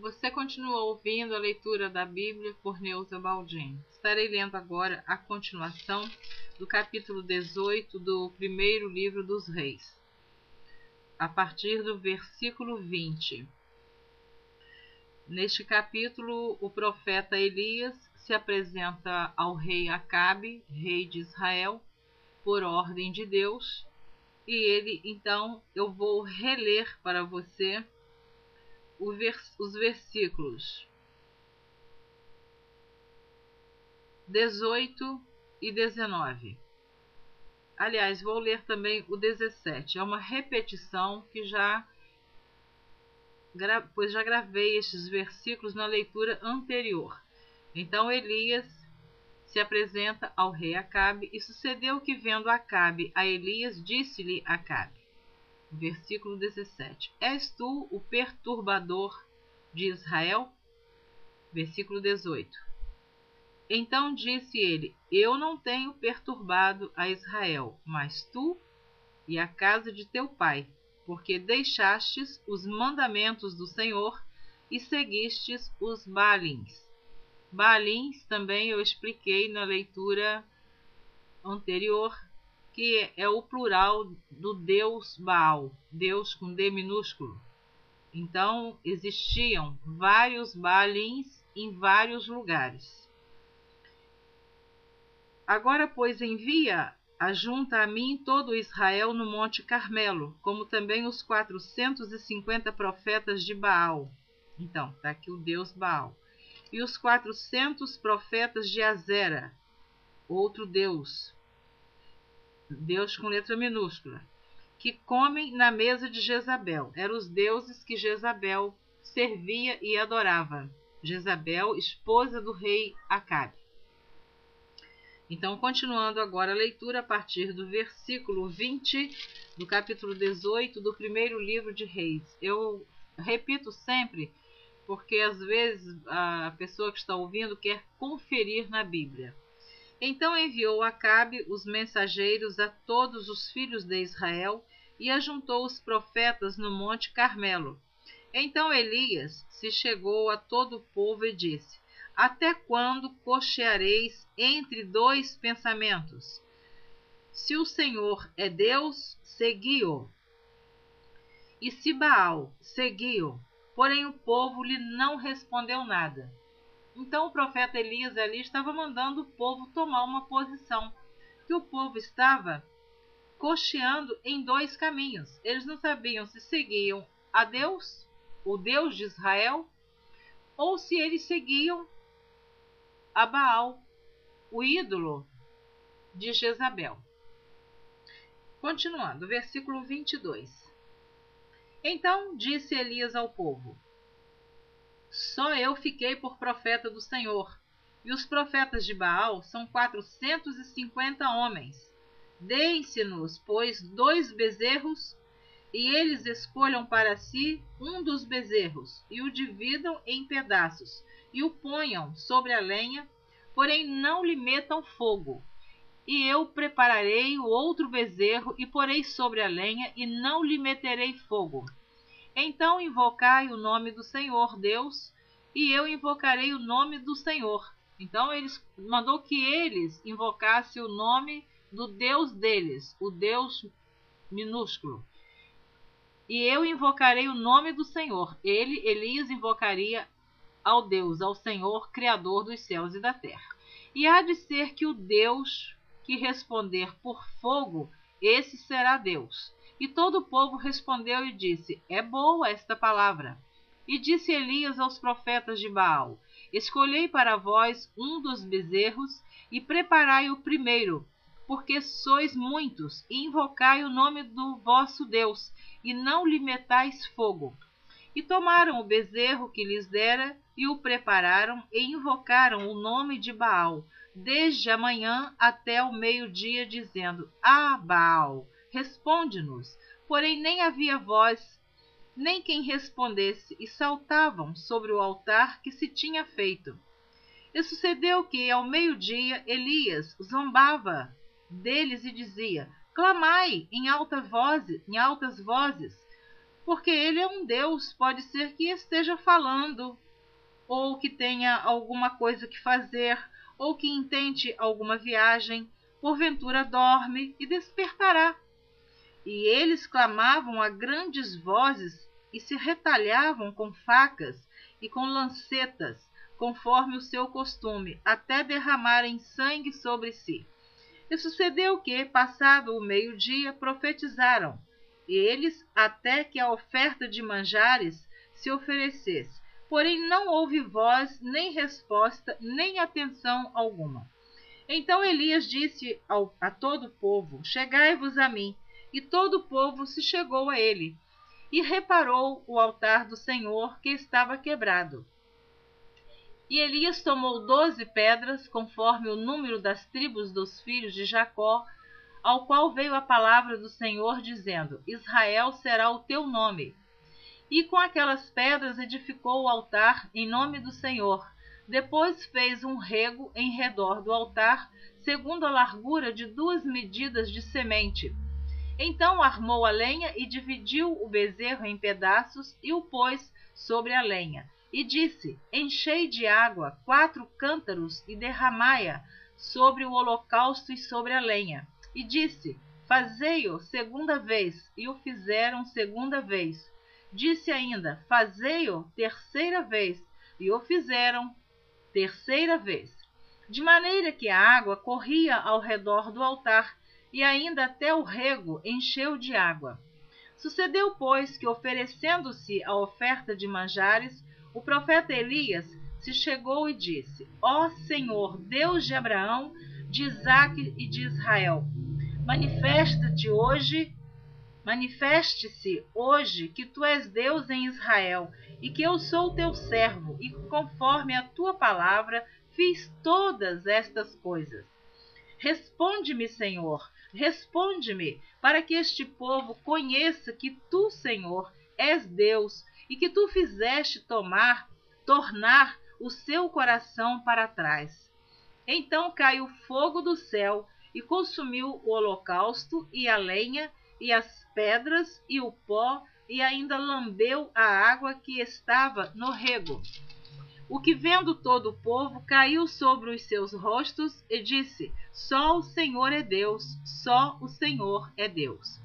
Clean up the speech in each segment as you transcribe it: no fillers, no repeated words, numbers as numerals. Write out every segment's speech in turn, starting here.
Você continua ouvindo a leitura da Bíblia por Neuza Baldini. Estarei lendo agora a continuação do capítulo 18 do primeiro livro dos Reis, a partir do versículo 20. Neste capítulo, o profeta Elias se apresenta ao rei Acabe, rei de Israel, por ordem de Deus, e ele, então, eu vou reler para você os versículos 18 e 19. Aliás, vou ler também o 17. É uma repetição que já gravei estes versículos na leitura anterior. Então Elias se apresenta ao rei Acabe, e sucedeu que, vendo Acabe a Elias, disse-lhe Acabe. Versículo 17. És tu o perturbador de Israel? Versículo 18. Então disse ele: eu não tenho perturbado a Israel, mas tu e a casa de teu pai, porque deixastes os mandamentos do Senhor e seguistes os Baalins. Baalins também eu expliquei na leitura anterior, que é o plural do deus Baal, deus com D minúsculo. Então, existiam vários Baalins em vários lugares. Agora, pois, envia ajunta a mim todo Israel no Monte Carmelo, como também os 450 profetas de Baal. Então, está aqui o deus Baal. E os 400 profetas de Azera, outro deus, deus com letra minúscula, que comem na mesa de Jezabel. Eram os deuses que Jezabel servia e adorava. Jezabel, esposa do rei Acabe. Então, continuando agora a leitura a partir do versículo 20 do capítulo 18 do primeiro livro de Reis. Eu repito sempre, porque às vezes a pessoa que está ouvindo quer conferir na Bíblia. Então enviou Acabe os mensageiros a todos os filhos de Israel e ajuntou os profetas no Monte Carmelo. Então Elias se chegou a todo o povo e disse: até quando cocheareis entre dois pensamentos? Se o Senhor é Deus, segui-o. E se Baal, segui-o. Porém o povo lhe não respondeu nada. Então o profeta Elias ali estava mandando o povo tomar uma posição, que o povo estava cocheando em dois caminhos. Eles não sabiam se seguiam a Deus, o Deus de Israel, ou se eles seguiam a Baal, o ídolo de Jezabel. Continuando, versículo 22. Então disse Elias ao povo: só eu fiquei por profeta do Senhor, e os profetas de Baal são 450 homens. Deem-se-nos, pois, dois bezerros, e eles escolham para si um dos bezerros, e o dividam em pedaços, e o ponham sobre a lenha, porém não lhe metam fogo. E eu prepararei o outro bezerro, e porei sobre a lenha, e não lhe meterei fogo. Então invocai o nome do Senhor Deus, e eu invocarei o nome do Senhor. Então eles mandou que eles invocassem o nome do Deus deles, o Deus minúsculo. E eu invocarei o nome do Senhor. Elias invocaria ao Deus, ao Senhor, Criador dos céus e da terra. E há de ser que o Deus que responder por fogo, esse será Deus. E todo o povo respondeu e disse: é boa esta palavra. E disse Elias aos profetas de Baal: escolhei para vós um dos bezerros, e preparai o primeiro, porque sois muitos, e invocai o nome do vosso Deus, e não lhe metais fogo. E tomaram o bezerro que lhes dera, e o prepararam, e invocaram o nome de Baal, desde a manhã até o meio-dia, dizendo: ah, Baal, responde-nos. Porém nem havia voz, nem quem respondesse, e saltavam sobre o altar que se tinha feito. E sucedeu que, ao meio-dia, Elias zombava deles e dizia: clamai em altas vozes, porque ele é um Deus, pode ser que esteja falando, ou que tenha alguma coisa que fazer, ou que intente alguma viagem, porventura dorme e despertará. E eles clamavam a grandes vozes e se retalhavam com facas e com lancetas, conforme o seu costume, até derramarem sangue sobre si. E sucedeu que, passado o meio-dia, profetizaram eles até que a oferta de manjares se oferecesse. Porém não houve voz, nem resposta, nem atenção alguma. Então Elias disse a todo o povo: Chegai-vos a mim. E todo o povo se chegou a ele, e reparou o altar do Senhor, que estava quebrado. E Elias tomou 12 pedras, conforme o número das tribos dos filhos de Jacó, ao qual veio a palavra do Senhor, dizendo: Israel será o teu nome. E com aquelas pedras edificou o altar em nome do Senhor. Depois fez um rego em redor do altar, segundo a largura de 2 medidas de semente. Então armou a lenha e dividiu o bezerro em pedaços e o pôs sobre a lenha. E disse: Enchei de água 4 cântaros e derramai-a sobre o holocausto e sobre a lenha. E disse: Fazei-o segunda vez. E o fizeram segunda vez. Disse ainda: Fazei-o terceira vez. E o fizeram terceira vez. De maneira que a água corria ao redor do altar, e ainda até o rego encheu de água. Sucedeu, pois, que, oferecendo-se a oferta de manjares, o profeta Elias se chegou e disse: Ó Senhor, Deus de Abraão, de Isaac e de Israel, manifeste-se hoje que tu és Deus em Israel, e que eu sou teu servo, e conforme a tua palavra fiz todas estas coisas. Responde-me, Senhor, responde-me, para que este povo conheça que tu, Senhor, és Deus, e que tu fizeste tornar o seu coração para trás. Então caiu fogo do céu e consumiu o holocausto e a lenha e as pedras e o pó, e ainda lambeu a água que estava no rego. O que, vendo todo o povo, caiu sobre os seus rostos e disse: Só o Senhor é Deus, só o Senhor é Deus.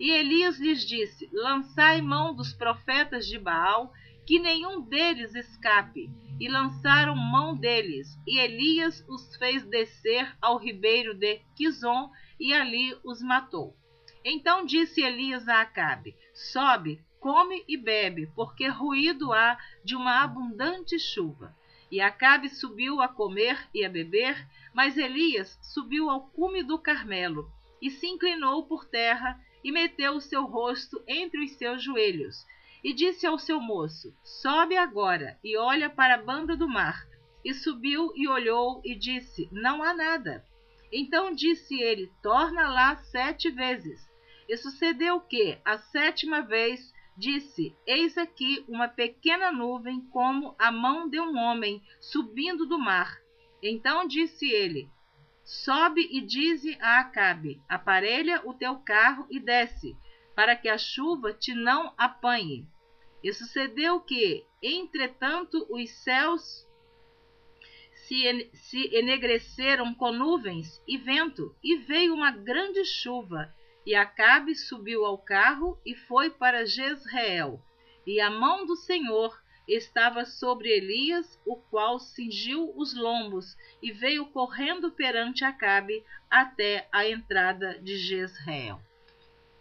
E Elias lhes disse: Lançai mão dos profetas de Baal, que nenhum deles escape. E lançaram mão deles, e Elias os fez descer ao ribeiro de Quisom, e ali os matou. Então disse Elias a Acabe: Sobe, come e bebe, porque ruído há de uma abundante chuva. E Acabe subiu a comer e a beber, mas Elias subiu ao cume do Carmelo, e se inclinou por terra, e meteu o seu rosto entre os seus joelhos, e disse ao seu moço: Sobe agora, e olha para a banda do mar. E subiu e olhou, e disse: Não há nada. Então disse ele: Torna lá 7 vezes. E sucedeu que, a 7ª vez, disse: Eis aqui uma pequena nuvem, como a mão de um homem, subindo do mar. Então disse ele: Sobe e dize a Acabe: Aparelha o teu carro e desce, para que a chuva te não apanhe. E sucedeu que, entretanto, os céus se enegreceram com nuvens e vento, e veio uma grande chuva. E Acabe subiu ao carro e foi para Jezreel. E a mão do Senhor estava sobre Elias, o qual cingiu os lombos, e veio correndo perante Acabe até a entrada de Jezreel.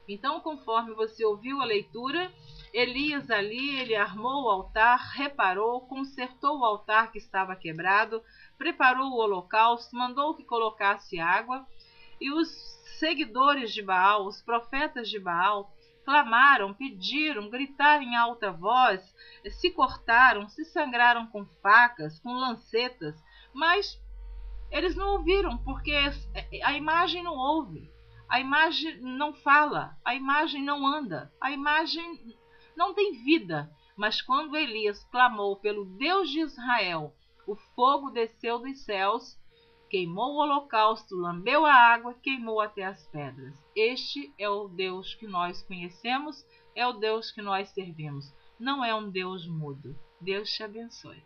Então, conforme você ouviu a leitura, Elias ali, ele armou o altar, reparou, consertou o altar que estava quebrado, preparou o holocausto, mandou que colocasse água, e os seguidores de Baal, os profetas de Baal, clamaram, pediram, gritaram em alta voz, se cortaram, se sangraram com facas, com lancetas, mas eles não ouviram, porque a imagem não ouve, a imagem não fala, a imagem não anda, a imagem não tem vida. Mas quando Elias clamou pelo Deus de Israel, o fogo desceu dos céus, queimou o holocausto, lambeu a água, queimou até as pedras. Este é o Deus que nós conhecemos, é o Deus que nós servimos. Não é um Deus mudo. Deus te abençoe.